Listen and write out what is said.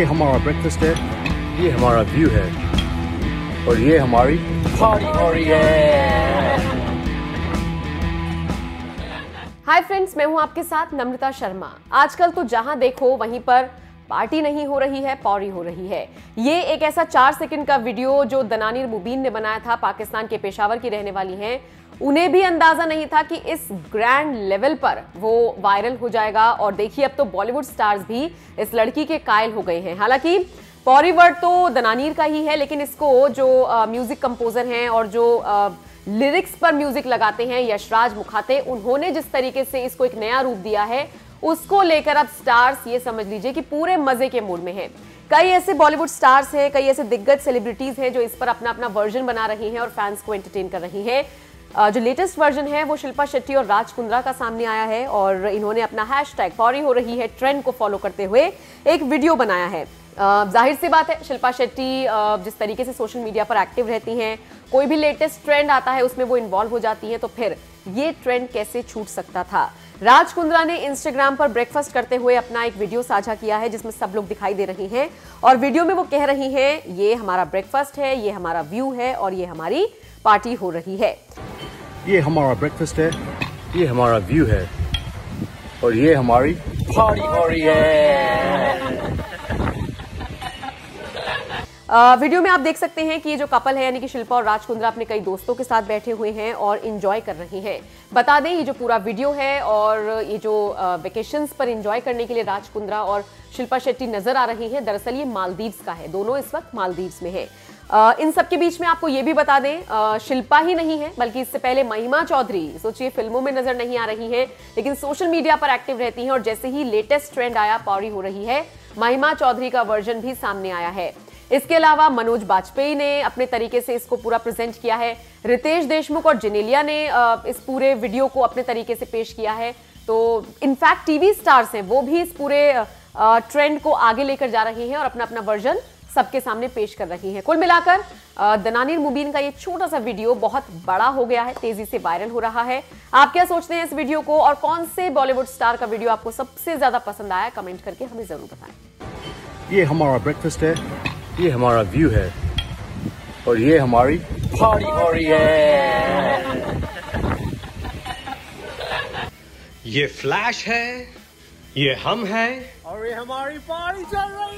ये हमारा ब्रेकफास्ट है, ये हमारा व्यू है और ये हमारी पार्टी है। हाय फ्रेंड्स, मैं हूँ आपके साथ नम्रता शर्मा। आजकल तो जहाँ देखो वहीं पर पार्टी नहीं हो रही है, पौरी हो रही है। ये एक ऐसा 4 सेकंड का वीडियो जो दनानीर मोबीन ने बनाया था, पाकिस्तान के पेशावर की रहने वाली हैं। उन्हें भी अंदाजा नहीं था कि इस ग्रैंड लेवल पर वो वायरल हो जाएगा। और देखिए, अब तो बॉलीवुड स्टार्स भी इस लड़की के कायल हो गए हैं। हालांकि पौरी वर्ड तो दनानीर का ही है, लेकिन इसको जो म्यूजिक कंपोजर हैं और जो लिरिक्स पर म्यूजिक लगाते हैं यशराज मुखाते, उन्होंने जिस तरीके से इसको एक नया रूप दिया है, उसको लेकर अब स्टार्स ये समझ लीजिए कि पूरे मजे के मूड में हैं। कई ऐसे बॉलीवुड स्टार्स हैं, कई ऐसे दिग्गज सेलिब्रिटीज हैं जो इस पर अपना अपना वर्जन बना रही हैं और फैंस को एंटरटेन कर रही हैं। जो लेटेस्ट वर्जन है वो शिल्पा शेट्टी और राज कुंद्रा का सामने आया है और इन्होंने अपना हैशटैग पौरी हो रही है ट्रेंड को फॉलो करते हुए एक वीडियो बनाया है। जाहिर सी बात है, शिल्पा शेट्टी जिस तरीके से सोशल मीडिया पर एक्टिव रहती हैं, कोई भी लेटेस्ट ट्रेंड आता है उसमें वो इन्वॉल्व हो जाती हैं, तो फिर ये ट्रेंड कैसे छूट सकता था। राज कुंद्रा ने इंस्टाग्राम पर ब्रेकफास्ट करते हुए अपना एक वीडियो साझा किया है जिसमें सब लोग दिखाई दे रही हैं और वीडियो में वो कह रही हैं ये हमारा ब्रेकफास्ट है, ये हमारा व्यू है और ये हमारी पार्टी हो रही है। ये हमारा ब्रेकफास्ट है, ये हमारा व्यू है और ये हमारी पार्टी हो रही है। वीडियो में आप देख सकते हैं कि ये जो कपल है यानी कि शिल्पा और राज कुंद्रा अपने कई दोस्तों के साथ बैठे हुए हैं और एंजॉय कर रहे हैं। बता दें ये जो पूरा वीडियो है और ये जो वेकेशंस पर एंजॉय करने के लिए राज कुंद्रा और शिल्पा शेट्टी नजर आ रही हैं, दरअसल ये मालदीव्स का है। दोनों इस वक्त मालदीव्स में है। इन सबके बीच में आपको ये भी बता दें, शिल्पा ही नहीं है बल्कि इससे पहले महिमा चौधरी, सोचिए, फिल्मों में नजर नहीं आ रही हैं लेकिन सोशल मीडिया पर एक्टिव रहती हैं और जैसे ही लेटेस्ट ट्रेंड आया पौरी हो रही है, महिमा चौधरी का वर्जन भी सामने आया है। इसके अलावा मनोज बाजपेयी ने अपने तरीके से इसको पूरा प्रेजेंट किया है। रितेश देशमुख और जिनेलिया ने इस पूरे वीडियो को अपने तरीके से पेश किया है। तो इनफैक्ट टीवी स्टार्स हैं, वो भी इस पूरे ट्रेंड को आगे लेकर जा रही हैं और अपना अपना वर्जन सबके सामने पेश कर रही हैं। कुल मिलाकर दनानीर मोबीन का ये छोटा सा वीडियो बहुत बड़ा हो गया है, तेजी से वायरल हो रहा है। आप क्या सोचते हैं इस वीडियो को और कौन से बॉलीवुड स्टार का वीडियो आपको सबसे ज्यादा पसंद आया, कमेंट करके हमें जरूर बताएं। ये हमारा ब्रेकफास्ट है, ये हमारा व्यू है और ये हमारी पार्टी हो रही है। ये फ्लैश है, ये हम हैं और ये हमारी पार्टी चल रही है।